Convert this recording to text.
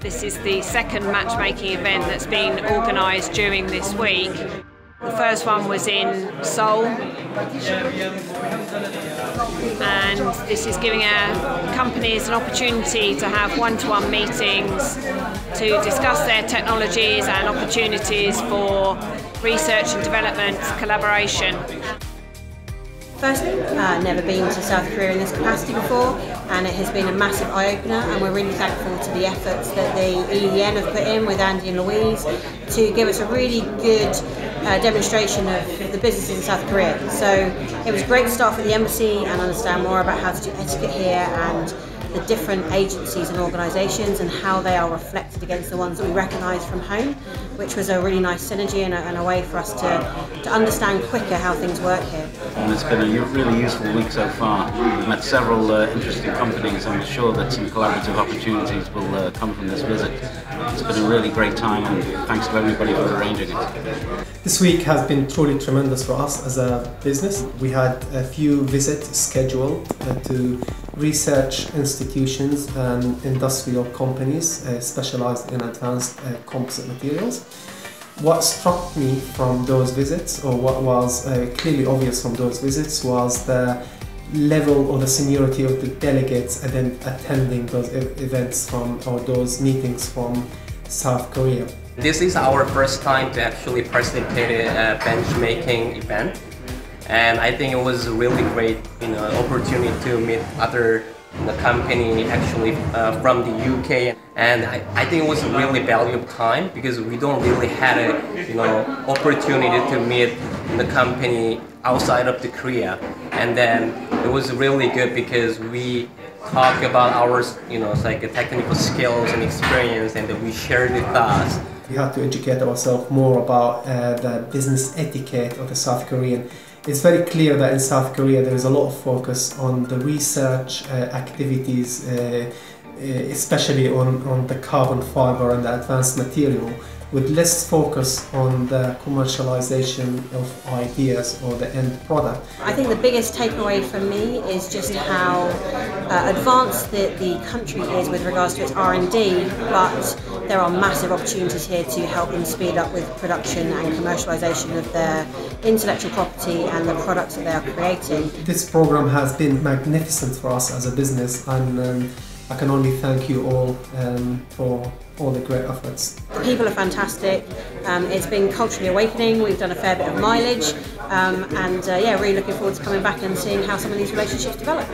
This is the second matchmaking event that's been organised during this week. The first one was in Seoul, and this is giving our companies an opportunity to have one-to-one meetings to discuss their technologies and opportunities for research and development collaboration. Firstly, I've never been to South Korea in this capacity before, and it has been a massive eye-opener, and we're really thankful to the efforts that the EEN have put in with Andy and Louise to give us a really good demonstration of the businesses in South Korea. So it was great to start with the embassy and understand more about how to do etiquette here and the different agencies and organisations and how they are reflected against the ones that we recognise from home, which was a really nice synergy and a way for us to understand quicker how things work here. And it's been a really useful week so far. We've met several interesting companies, and we're sure that some collaborative opportunities will come from this visit. It's been a really great time, and thanks to everybody for arranging it. This week has been truly tremendous for us as a business. We had a few visits scheduled to research institutions and industrial companies specialized in advanced composite materials. What struck me from those visits, or what was clearly obvious from those visits, was the level or the seniority of the delegates attending those events from, or those meetings from, South Korea. This is our first time to actually participate in a benchmaking event, and I think it was a really great, opportunity to meet other company actually from the UK, and I think it was a really valuable time because we don't really had a opportunity to meet the company outside of the Korea, and then it was really good because we talked about our technical skills and experience, and then we shared with us. We have to educate ourselves more about the business etiquette of the South Korean. It's very clear that in South Korea there is a lot of focus on the research activities, especially on the carbon fiber and the advanced material, with less focus on the commercialization of ideas or the end product. I think the biggest takeaway for me is just how advanced the country is with regards to its R&D, but there are massive opportunities here to help them speed up with production and commercialization of their intellectual property and the products that they are creating. This program has been magnificent for us as a business, and I can only thank you all for all the great efforts. The people are fantastic. It's been culturally awakening. We've done a fair bit of mileage, and yeah, really looking forward to coming back and seeing how some of these relationships develop.